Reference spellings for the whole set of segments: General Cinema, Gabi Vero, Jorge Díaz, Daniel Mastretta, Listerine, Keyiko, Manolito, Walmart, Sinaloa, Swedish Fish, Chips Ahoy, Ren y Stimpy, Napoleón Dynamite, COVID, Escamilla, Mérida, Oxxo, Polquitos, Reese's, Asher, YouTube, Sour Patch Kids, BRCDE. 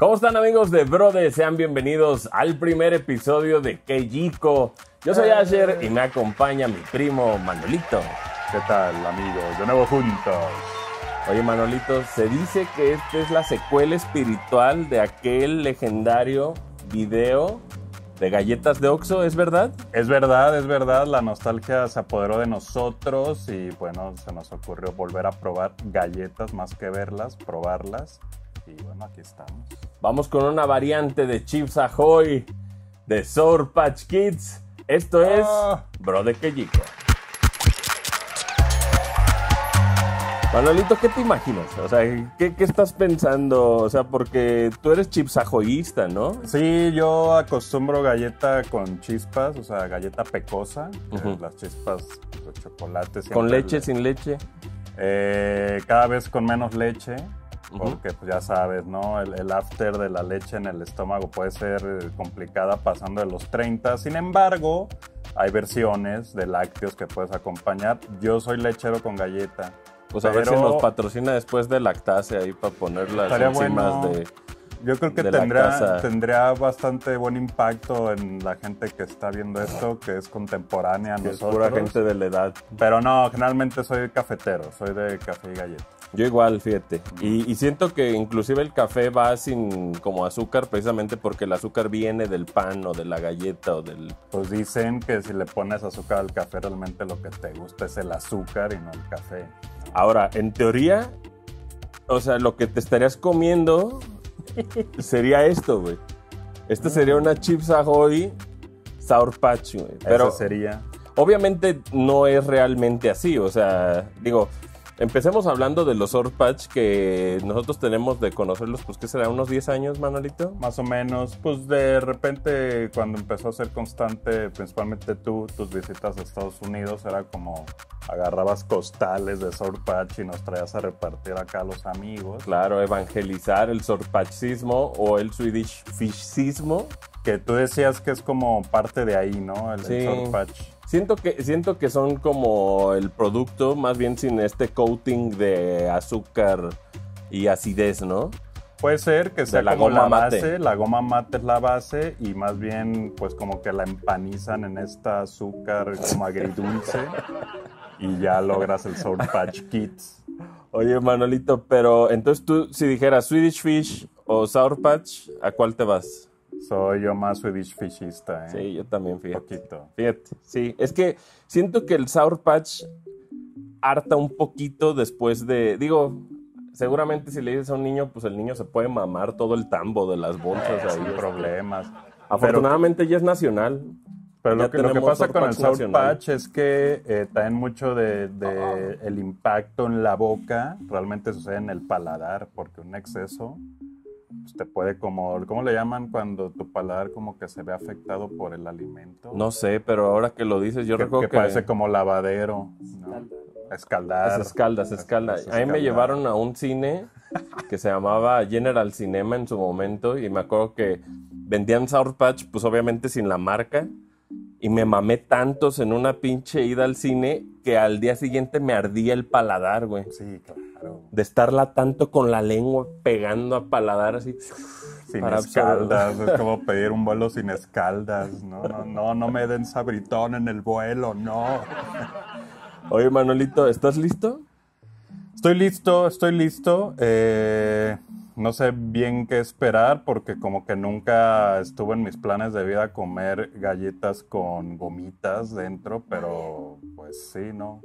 ¿Cómo están, amigos de BRCDE? Sean bienvenidos al primer episodio de Keyiko. Yo soy Asher y me acompaña mi primo Manolito. ¿Qué tal, amigos? De nuevo juntos. Oye, Manolito, se dice que esta es la secuela espiritual de aquel legendario video de galletas de Oxxo, ¿es verdad? Es verdad, es verdad. La nostalgia se apoderó de nosotros y, bueno, se nos ocurrió volver a probar galletas más que verlas, probarlas. Y, bueno, aquí estamos. Vamos con una variante de Chips Ahoy, de Sour Patch Kids. Esto es BRCDE Keyiko. Manolito, ¿qué te imaginas? O sea, ¿qué estás pensando? O sea, porque tú eres chipsajoyista, ¿no? Sí, yo acostumbro galleta con chispas, o sea, galleta pecosa. Las chispas de chocolate. ¿Con leche, sin leche? Cada vez con menos leche, porque pues, ya sabes, ¿no? El after de la leche en el estómago puede ser complicada pasando de los 30. Sin embargo, hay versiones de lácteos que puedes acompañar. Yo soy lechero con galleta. Pues a ver si nos patrocina después de lactase ahí para poner las enzimas de. Yo creo que tendría bastante buen impacto en la gente que está viendo esto, que es contemporánea a nosotros. Es pura gente de la edad. Pero no, generalmente soy cafetero, soy de café y galletas. Yo igual, fíjate. Y siento que inclusive el café va sin como azúcar, precisamente porque el azúcar viene del pan o de la galleta o del... Pues dicen que si le pones azúcar al café, realmente lo que te gusta es el azúcar y no el café. Ahora, en teoría, o sea, lo que te estarías comiendo sería esto, güey. Esta sería una Chips Ahoy Sour Patch, güey. Pero eso sería... Obviamente no es realmente así, o sea, digo... Empecemos hablando de los Sour Patch que nosotros tenemos de conocerlos, pues, ¿qué será? ¿Unos 10 años, Manolito? Más o menos. Pues, de repente, cuando empezó a ser constante, principalmente tú, tus visitas a Estados Unidos, era como agarrabas costales de Sour Patch y nos traías a repartir acá a los amigos. Claro, evangelizar el Sour Patchismo o el Swedish Fishismo. Que tú decías que es como parte de ahí, ¿no? El Sour Patch. Siento que son como el producto, más bien sin este coating de azúcar y acidez, ¿no? Puede ser que sea la como goma mate. La goma mate es la base y más bien pues como que la empanizan en esta azúcar como agridulce y ya logras el Sour Patch Kids. Oye, Manolito, pero entonces tú si dijeras Swedish Fish o Sour Patch, ¿a cuál te vas? Soy yo más Swedish Fishista, ¿eh? Sí, yo también, fíjate. Poquito. Fíjate, sí. Es que siento que el Sour Patch harta un poquito después de... Digo, seguramente si le dices a un niño, pues el niño se puede mamar todo el tambo de las bolsas. Ahí sin problemas. Afortunadamente pero, ya es nacional. Pero lo que pasa con el Sour Patch es que traen mucho de el impacto en la boca. Realmente sucede en el paladar, porque un exceso... Pues te puede como, ¿cómo le llaman cuando tu paladar como que se ve afectado por el alimento? No sé, pero ahora que lo dices, yo recuerdo que parece como lavadero, ¿no? Escaldar. Se escalda. Ahí me llevaron a un cine que se llamaba General Cinema en su momento y me acuerdo que vendían Sour Patch, pues obviamente sin la marca, y me mamé tantos en una pinche ida al cine que al día siguiente me ardía el paladar, güey. Sí, claro. De estarla tanto con la lengua pegando a paladar así. Sin escaldas, es como pedir un vuelo sin escaldas. No me den sabritón en el vuelo, no. Oye, Manolito, ¿estás listo? Estoy listo. No sé bien qué esperar porque como que nunca estuvo en mis planes de vida comer galletas con gomitas dentro, pero pues sí, ¿no?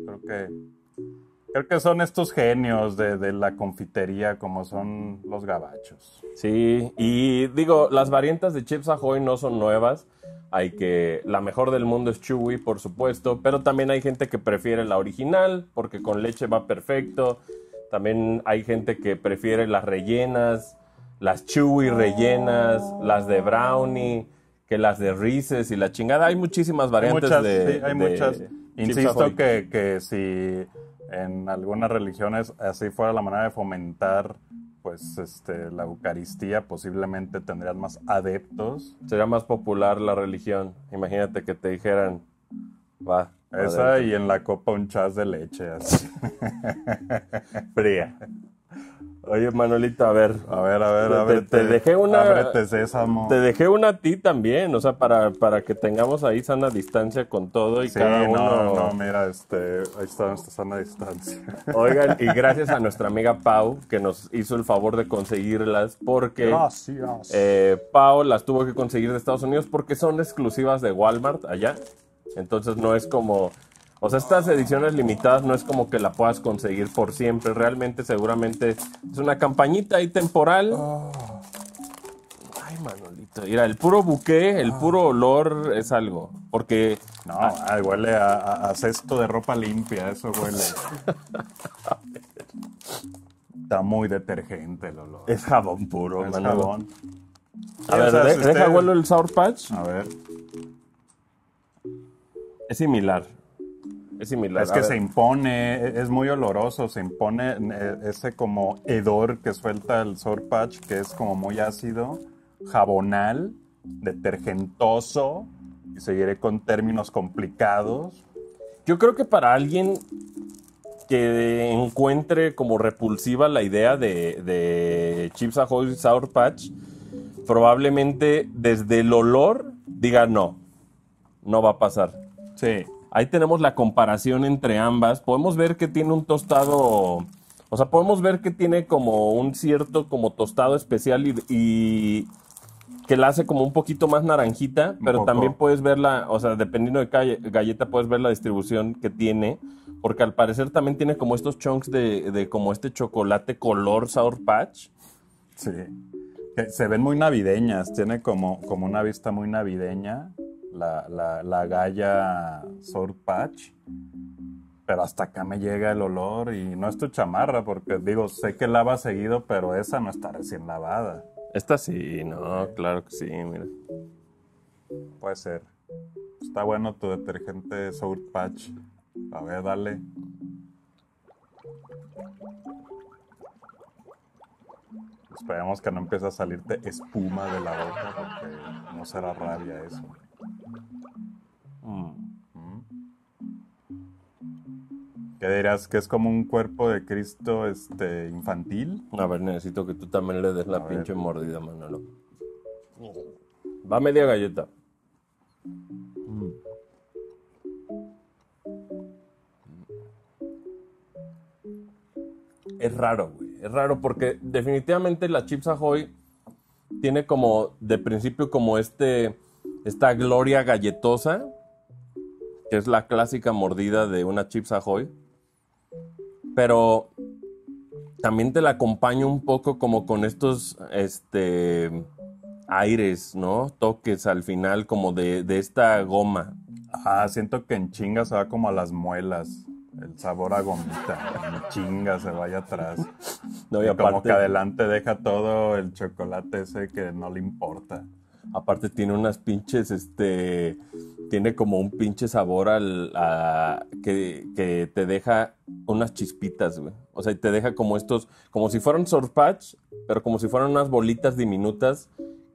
Creo que son estos genios de la confitería como son los gabachos. Sí, y digo, las variantes de Chips Ahoy no son nuevas. La mejor del mundo es Chewy, por supuesto, pero también hay gente que prefiere la original porque con leche va perfecto. También hay gente que prefiere las rellenas, las chewy rellenas, las de brownie, que las de Reese's y la chingada. Hay muchísimas variantes hay muchas. Insisto que si en algunas religiones así fuera la manera de fomentar pues la Eucaristía, posiblemente tendrían más adeptos. Sería más popular la religión. Imagínate que te dijeran, Va. Esa adentro. Y en la copa un chas de leche, así. Fría. Oye, Manolito, a ver. Te dejé una. Ábrete, sésamo. Te dejé una a ti también, o sea, para que tengamos ahí sana distancia con todo y sí, cada uno. No, mira, ahí está nuestra sana distancia. Oigan, y gracias a nuestra amiga Pau, que nos hizo el favor de conseguirlas, porque gracias. Pau las tuvo que conseguir de Estados Unidos porque son exclusivas de Walmart allá. Entonces no es como... O sea, estas ediciones limitadas no es como que la puedas conseguir por siempre. Realmente, seguramente es una campañita ahí temporal. Oh. Ay, Manolito. Mira, el puro buqué, el puro olor es algo. Porque... No, ay, huele a cesto de ropa limpia. Eso huele. Está muy detergente el olor. Es jabón puro. Es jabón. A ver, deja huelo el Sour Patch. A ver. Es similar. Es similar. Es que se impone, es muy oloroso, se impone ese como hedor que suelta el Sour Patch, que es como muy ácido, jabonal, detergentoso, y seguiré con términos complicados. Yo creo que para alguien que encuentre como repulsiva la idea de Chips Ahoy Sour Patch, probablemente desde el olor diga no va a pasar. Sí. Ahí tenemos la comparación entre ambas. Podemos ver que tiene un tostado... O sea, podemos ver que tiene como un cierto como tostado especial y que la hace como un poquito más naranjita. Pero también puedes ver la... O sea, dependiendo de cada galleta puedes ver la distribución que tiene. Porque al parecer también tiene como estos chunks de como este chocolate color Sour Patch. Sí. Se ven muy navideñas. Tiene como una vista muy navideña. La galla Sour Patch, pero hasta acá me llega el olor y no es tu chamarra, porque digo, sé que lava seguido, pero esa no está recién lavada. Esta sí, no, claro que sí, mira. Puede ser. Está bueno tu detergente Sour Patch. A ver, dale. Esperemos que no empiece a salirte espuma de la boca, porque no será rabia eso. ¿Qué dirás? ¿Que es como un cuerpo de Cristo infantil? A ver, necesito que tú también le des la pinche mordida, Manolo. Va media galleta. Es raro, güey. Es raro porque definitivamente la Chips Ahoy tiene como, de principio, como esta gloria galletosa, que es la clásica mordida de una Chips Ahoy, pero también te la acompaña un poco como con estos aires, ¿no? Toques al final como de esta goma. Ajá, siento que en chinga se va como a las muelas. El sabor a gomita, en chinga se vaya atrás. No, y aparte, como que adelante deja todo el chocolate ese que no le importa. Aparte tiene unas pinches, tiene como un pinche sabor que te deja unas chispitas, güey. O sea, te deja como estos, como si fueran Sour Patch, pero como si fueran unas bolitas diminutas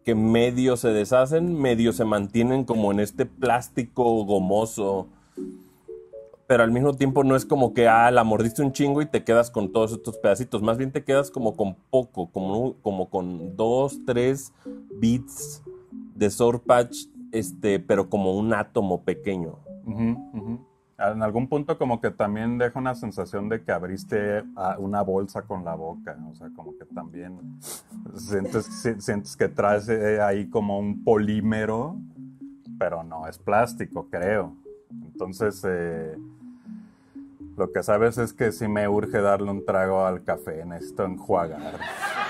que medio se deshacen, medio se mantienen como en este plástico gomoso. Pero al mismo tiempo no es como que, la mordiste un chingo y te quedas con todos estos pedacitos. Más bien te quedas como con poco, como con 2, 3 bits de Sour Patch, pero como un átomo pequeño. Uh-huh, uh-huh. En algún punto como que también deja una sensación de que abriste una bolsa con la boca. O sea, como que también sientes que traes ahí como un polímero, pero no, es plástico, creo. Entonces... Lo que sabes es que sí me urge darle un trago al café, necesito enjuagar.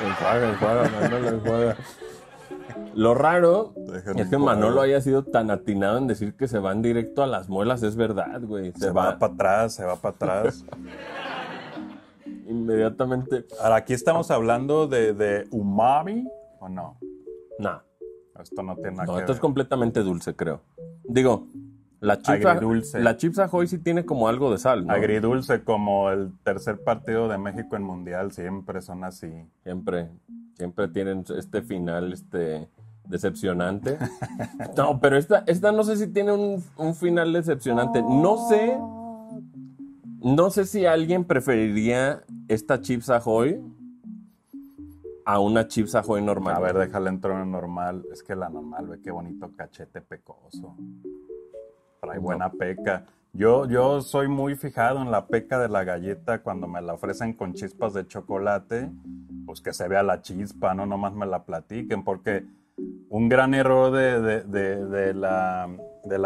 Enjuaga, Manolo, enjuaga. Lo raro es que Manolo haya sido tan atinado en decir que se van directo a las muelas, es verdad, güey. Se va para atrás. Inmediatamente. Ahora, aquí estamos hablando de umami, ¿o no? Nah. Esto no tiene nada que ver. Esto es completamente dulce, creo. Digo... La Chips Ahoy sí tiene como algo de sal, ¿no? Agridulce, como el tercer partido de México en Mundial, siempre son así. Siempre tienen este final decepcionante. No, pero esta no sé si tiene un final decepcionante. No sé si alguien preferiría esta Chips Ahoy a una Chips Ahoy normal. A ver, déjale entrar una normal. Es que la normal, ve qué bonito cachete pecoso. Trae buena peca. Yo soy muy fijado en la peca de la galleta cuando me la ofrecen con chispas de chocolate. Pues que se vea la chispa, no nomás me la platiquen, porque un gran error de la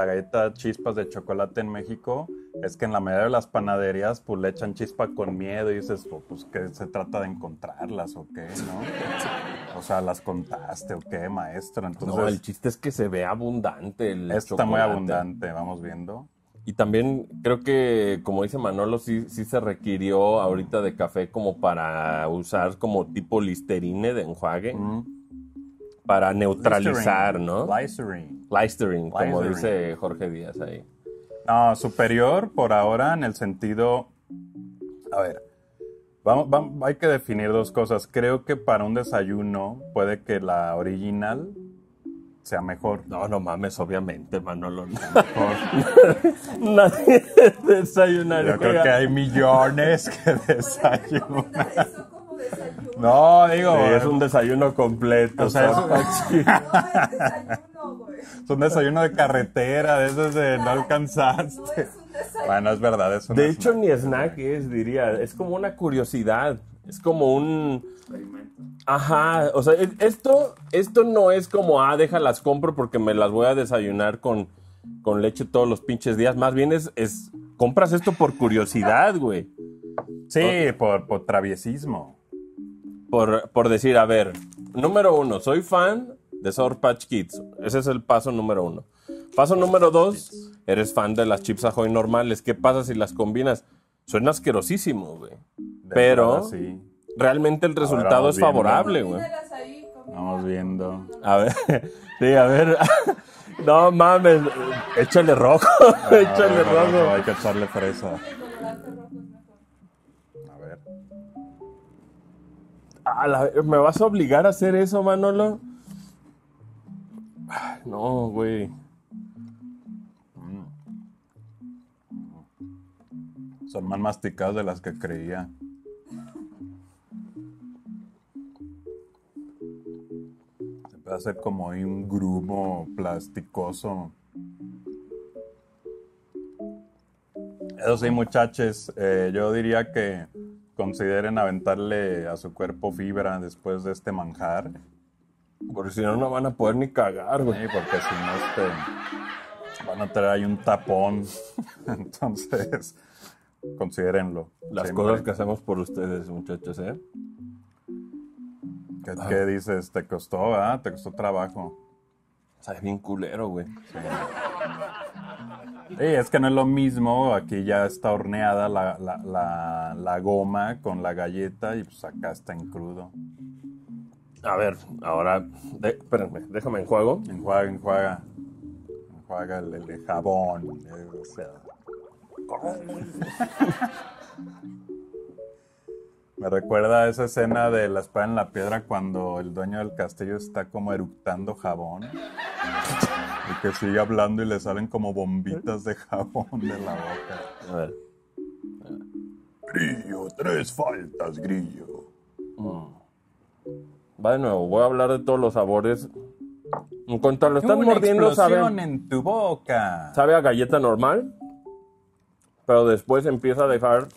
galleta chispas de chocolate en México es que en la mayoría de las panaderías pues le echan chispa con miedo y dices, pues que se trata de encontrarlas o qué, ¿no? O sea, ¿las contaste o qué, maestro? Entonces, no, el chiste es que se vea abundante el chocolate. Está muy abundante, vamos viendo. Y también creo que, como dice Manolo, sí se requirió ahorita de café como para usar como tipo Listerine de enjuague. Para neutralizar, Listerine, ¿no? Listerine, como dice Jorge Díaz ahí. No, superior por ahora en el sentido... A ver, vamos, hay que definir dos cosas. Creo que para un desayuno puede que la original... sea mejor. No mames, obviamente, Manolo. Mejor. Nadie desayunaría. Yo creo que hay millones que desayunan. Eso como desayuno. No, digo. Sí, es un desayuno completo. O sea, es un desayuno de carretera, de esos de no alcanzaste. No es un desayuno. Bueno, es verdad. Es un de hecho, snack. Ni snack es, diría. Es como una curiosidad. Es como un... experimento. Ajá, o sea, esto no es como, déjalas compro porque me las voy a desayunar con leche todos los pinches días. Más bien es compras esto por curiosidad, güey. Sí, ¿no? por traviesismo. Por decir, a ver, número 1, soy fan de Sour Patch Kids. Ese es el paso número 1. Paso número 2, eres fan de las Chips Ahoy normales. ¿Qué pasa si las combinas? Suena asquerosísimo, güey. Pero sí, realmente el resultado es favorable, güey. Vamos viendo. A ver, sí, a ver. No mames, échale rojo, échale rojo. Hay que echarle fresa. A ver. ¿Me vas a obligar a hacer eso, Manolo? Ay, no, güey. Son más masticados de las que creía. Se puede hacer como un grumo plasticoso. Eso sí, muchachos, yo diría que consideren aventarle a su cuerpo fibra después de este manjar. Porque si no van a poder ni cagar, güey. Sí, porque si no van a traer ahí un tapón. Entonces... considérenlo. Las cosas que hacemos por ustedes, muchachos, ¿eh? ¿Qué dices? ¿Te costó, verdad? ¿Te costó trabajo? Sabes bien culero, güey. Sí, es que no es lo mismo. Aquí ya está horneada la goma con la galleta y pues acá está en crudo. A ver, ahora... espérenme, déjame enjuago. Enjuaga. Enjuaga el jabón. O sea... Me recuerda a esa escena de La espada en la piedra cuando el dueño del castillo está como eructando jabón y que sigue hablando y le salen como bombitas de jabón de la boca. A ver. Grillo, 3 faltas, grillo. Va de nuevo, voy a hablar de todos los sabores. En cuanto lo están mordiendo, sabe en tu boca. Sabe a galleta normal. Pero después empieza a dejar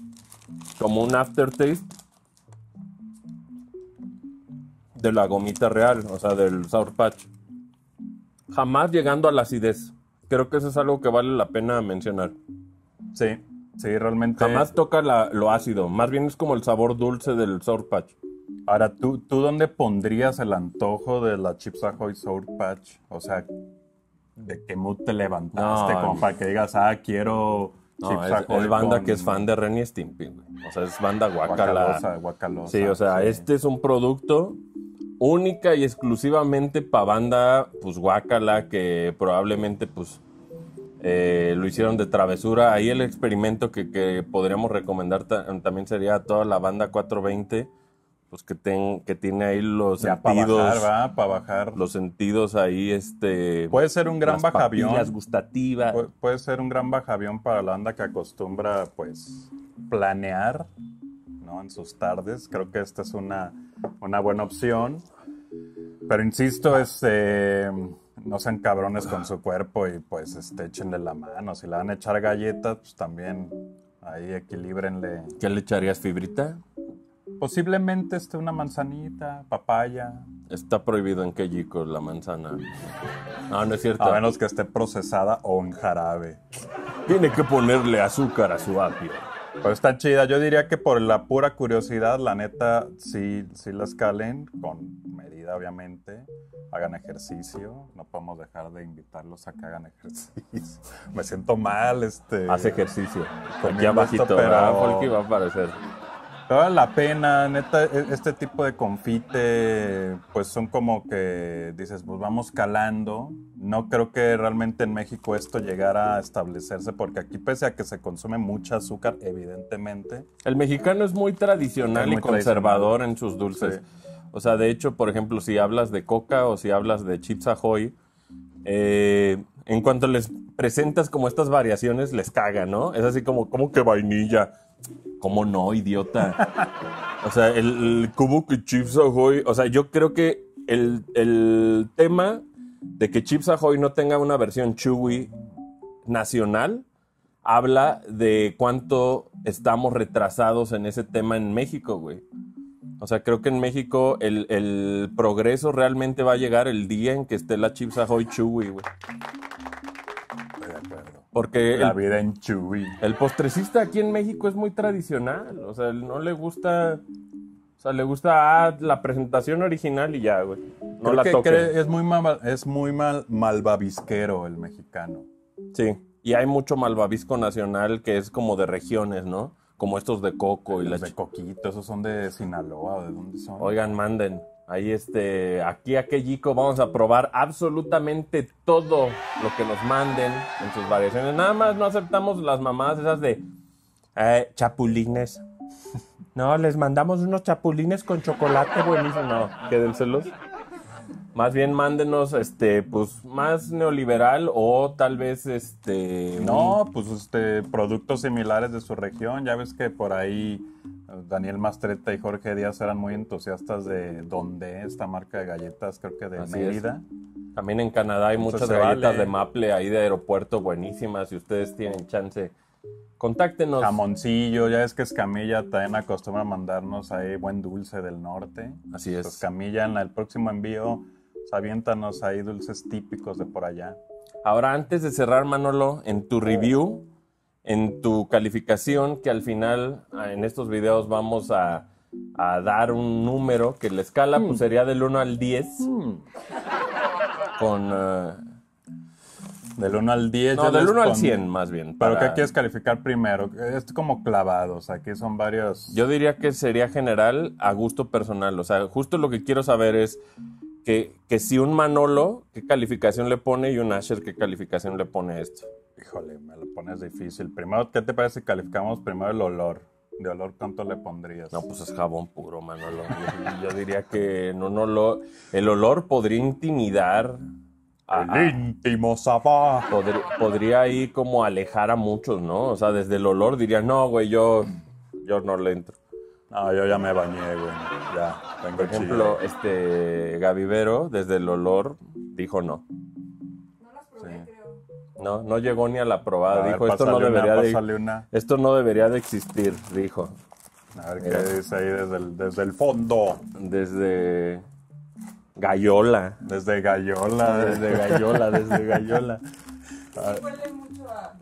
como un aftertaste de la gomita real, o sea, del Sour Patch. Jamás llegando a la acidez. Creo que eso es algo que vale la pena mencionar. Sí, realmente. Jamás toca lo ácido. Más bien es como el sabor dulce del Sour Patch. Ahora, ¿tú dónde pondrías el antojo de la Chips Ahoy Sour Patch? O sea, ¿de qué mood te levantaste? No, como para que digas, quiero... No, es banda que es fan de Ren y Stimpy, güey. O sea, es banda guacalosa. Sí, o sea, sí. Este es un producto única y exclusivamente para banda, pues, guacala, que probablemente, pues, lo hicieron de travesura. Ahí el experimento que podríamos recomendar también sería a toda la banda 420 pues que tiene ahí los ya sentidos. Para bajar, va, para bajar. Los sentidos ahí, puede ser un gran bajavión. Las gustativas. Puede ser un gran bajavión para la banda que acostumbra, pues, planear, ¿no? En sus tardes. Creo que esta es una buena opción. Pero insisto, no sean cabrones con su cuerpo y, pues, échenle la mano. Si le van a echar galletas, pues, también ahí equilíbrenle. ¿Qué le echarías, fibrita? Posiblemente una manzanita, papaya. Está prohibido en Keyiko la manzana. No, no es cierto. A menos que esté procesada o en jarabe. Tiene que ponerle azúcar a su apio. Pero está chida. Yo diría que por la pura curiosidad, la neta, sí la escalen, con medida obviamente. Hagan ejercicio. No podemos dejar de invitarlos a que hagan ejercicio. Me siento mal, Haz ejercicio. Aquí abajito, ¿verdad? Porque va a aparecer. Vale la pena, neta, este tipo de confite, pues son como que dices, pues vamos calando. No creo que realmente en México esto llegara a establecerse, porque aquí, pese a que se consume mucha azúcar, evidentemente. El mexicano es muy tradicional y conservador en sus dulces. Sí. O sea, de hecho, por ejemplo, si hablas de Coca o si hablas de Chips Ahoy, en cuanto les presentas como estas variaciones, les caga, ¿no? Es así como que vainilla. ¿Cómo no, idiota? O sea, el cubo que Chips Ahoy... O sea, yo creo que el tema de que Chips Ahoy no tenga una versión chewy nacional habla de cuánto estamos retrasados en ese tema en México, güey. O sea, creo que en México el progreso realmente va a llegar el día en que esté la Chips Ahoy chewy, güey. Estoy de acuerdo. Porque la vida en Chuy. El postrecista aquí en México es muy tradicional. O sea, no le gusta. O sea, le gusta la presentación original y ya, güey. No la toque. Es muy malvavisquero el mexicano. Sí. Y hay mucho malvavisco nacional que es como de regiones, ¿no? Como estos de Coco y de Coquito, esos son de Sinaloa, ¿de dónde son? Oigan, manden. Ahí aquí a Keyiko vamos a probar absolutamente todo lo que nos manden en sus variaciones. Nada más no aceptamos las mamadas esas de chapulines. No, les mandamos unos chapulines con chocolate buenísimo. No, quédenselos. Más bien mándenos, pues, más neoliberal o tal vez, No, pues, productos similares de su región. Ya ves que por ahí Daniel Mastretta y Jorge Díaz eran muy entusiastas de donde esta marca de galletas, creo que de Mérida. También en Canadá hay muchas galletas de maple ahí de aeropuerto buenísimas. Si ustedes tienen chance, contáctenos. Jamoncillo, ya es que Escamilla también acostumbra mandarnos ahí buen dulce del norte. Así es. Escamilla, en el próximo envío, aviéntanos ahí dulces típicos de por allá. Ahora, antes de cerrar, Manolo, en tu review, en tu calificación, que al final en estos videos vamos a dar un número, que la escala pues, sería del 1 al 10. Con... Del 1 al 10. No, del 1 al 100 más bien. Para... Pero ¿qué quieres calificar primero? Es como clavados, aquí son varios... Yo diría que sería general a gusto personal. O sea, justo lo que quiero saber es... Que si un Manolo, ¿qué calificación le pone? Y un Asher, ¿qué calificación le pone a esto? Híjole, me lo pones difícil. Primero, ¿qué te parece si calificamos primero el olor? ¿De olor cuánto le pondrías? No, pues es jabón puro, Manolo. Yo diría que en un olor, el olor podría intimidar. El íntimo sabor. Podría ahí como alejar a muchos, ¿no? O sea, desde el olor diría, no, güey, yo no le entro. No, yo ya me bañé, güey. Ya, tengo. Por ejemplo, chile. Gabi Vero, desde el olor, dijo no. No las probé, sí. Creo. No llegó ni a la probada. Dijo, ver, esto no debería de existir, dijo. A ver, ¿qué dice ahí desde el fondo? Desde Gallola. Desde Gallola. Desde Gallola, desde Gallola. Sí, huele mucho a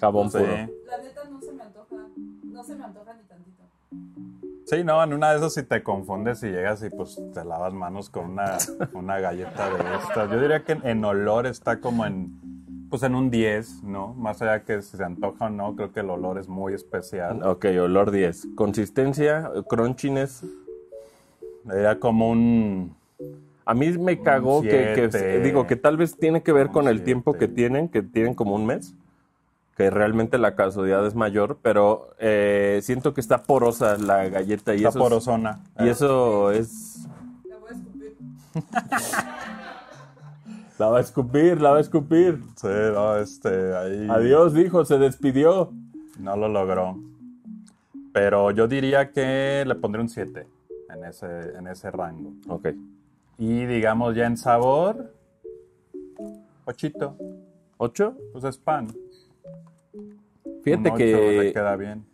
jabón puro. La neta no se me antoja ni tantito. Sí, no, en una de esas si te confundes y llegas y pues te lavas manos con una galleta de estas. Yo diría que en olor está como en un 10, ¿no? Más allá que si se antoja o no, creo que el olor es muy especial. Ok, olor 10. Consistencia, crunchiness. Era como un... A mí me cagó que tal vez tiene que ver con el tiempo que tienen como un mes. que realmente la casualidad es mayor, pero siento que está porosa la galleta. Y está eso porosona. Y eso es... La voy a escupir. La va a escupir, la va a escupir. Sí, no, ahí... Adiós, dijo, se despidió. No lo logró. Pero yo diría que le pondré un 7 en ese rango. Ok. Y digamos ya en sabor... 8. ¿8? Pues es pan. Fíjate que... Un 8 le queda bien.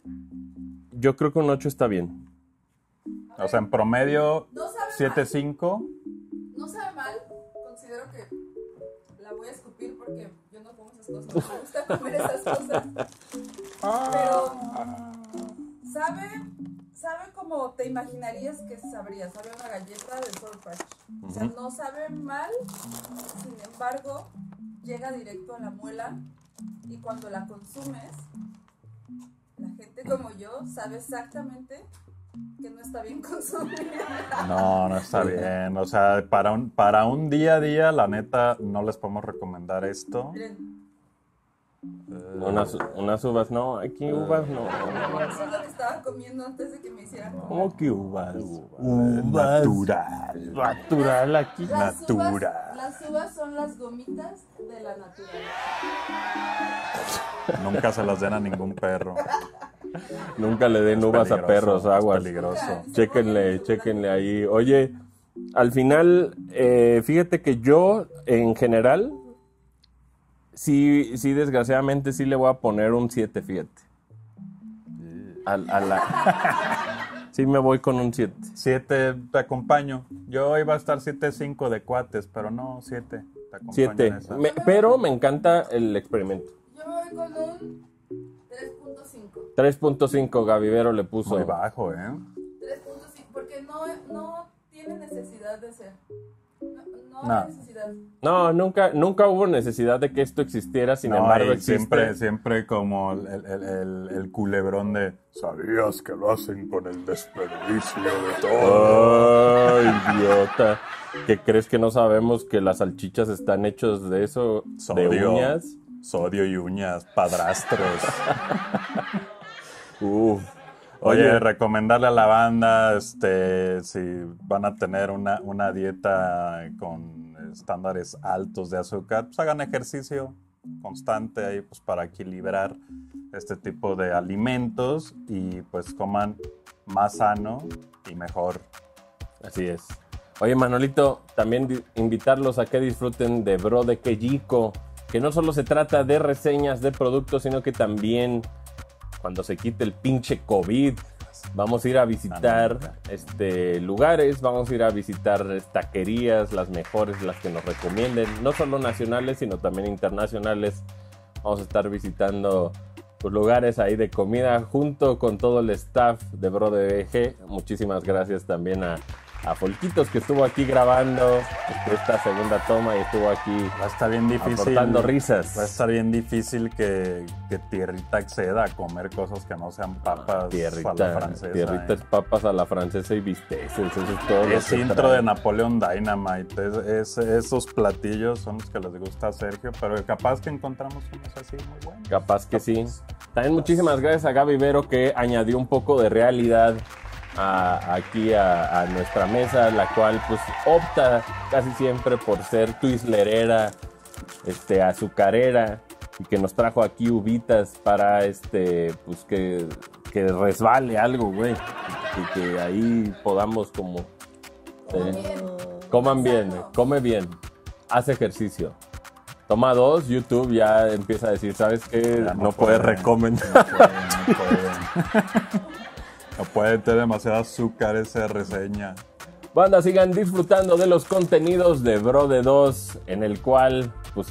Yo creo que un 8 está bien. O sea, en promedio, no 7.5. No sabe mal. Considero que la voy a escupir porque yo no como esas cosas. No me gusta comer esas cosas. Pero... Sabe como te imaginarías que sabría. Sabe una galleta de Sour Patch. O sea, no sabe mal. Sin embargo, llega directo a la muela. Y cuando la consumes, la gente como yo sabe exactamente que no está bien consumida. No, no está bien. O sea, para un día a día, la neta, no les podemos recomendar esto. Miren. Unas uvas no, aquí uvas no. Eso es lo que estaba comiendo antes de que me hicieran comer. ¿Cómo que uvas? Uvas. Natural. Natural aquí. Natural. Las uvas son las gomitas de la naturaleza. Nunca se las den a ningún perro. Nunca le den uvas a perros, aguas. Es peligroso. Chéquenle ahí. Oye, al final, fíjate que yo, en general... Sí, desgraciadamente sí le voy a poner un 7, fíjate. Sí me voy con un 7. 7, te acompaño. Yo iba a estar 7.5 de cuates, pero no, 7. Te acompaño 7. En esa. Pero me encanta el experimento. Yo me voy con un 3.5. 3.5, Gabi Vero le puso. Muy bajo, 3.5, porque no tiene necesidad de ser. No. Necesidad. No, nunca hubo necesidad de que esto existiera, sin embargo existe. Siempre como el culebrón de ¿sabías que lo hacen con el desperdicio de todo? ¡Ay, idiota! ¿Qué crees que no sabemos que las salchichas están hechas de eso? Sodio, de uñas. Sodio y uñas, padrastros. Uf. Oye, recomendarle a la banda, si van a tener una dieta con estándares altos de azúcar, pues hagan ejercicio constante ahí, pues para equilibrar este tipo de alimentos y pues coman más sano y mejor. Así es. Oye, Manolito, también invitarlos a que disfruten de Bro de Keyiko, que no solo se trata de reseñas de productos, sino que también... Cuando se quite el pinche COVID, vamos a ir a visitar lugares, vamos a ir a visitar taquerías, las mejores, las que nos recomienden, no solo nacionales, sino también internacionales. Vamos a estar visitando los lugares ahí de comida junto con todo el staff de BRCDE. Muchísimas gracias también a Polquitos, que estuvo aquí grabando esta segunda toma y estuvo aquí aportando risas. Va a estar bien difícil que Tierrita acceda a comer cosas que no sean papas a la francesa. Tierrita es papas a la francesa y bisteces. Eso es todo. Es intro de Napoleón Dynamite. Esos platillos son los que les gusta a Sergio, pero capaz que encontramos unos así muy buenos. Capaz que sí. También muchísimas gracias a Gabi Vero, que añadió un poco de realidad aquí a nuestra mesa, la cual pues opta casi siempre por ser Twizzlerera, azucarera, y que nos trajo aquí uvitas para pues que resbale algo, güey, y que ahí podamos como coman bien, come bien, haz ejercicio. Toma 2, YouTube ya empieza a decir, ¿sabes qué? No puedes recomendar. No puede tener demasiado azúcar esa reseña. Banda, sigan disfrutando de los contenidos de BRCDE2, en el cual pues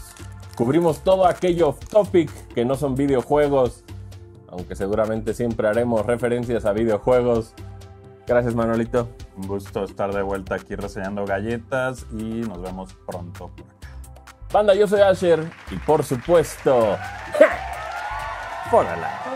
cubrimos todo aquello off topic que no son videojuegos, aunque seguramente siempre haremos referencias a videojuegos. Gracias, Manolito. Un gusto estar de vuelta aquí reseñando galletas y nos vemos pronto por acá. Banda, yo soy Asher y por supuesto... ¡Ja! ¡Fórala!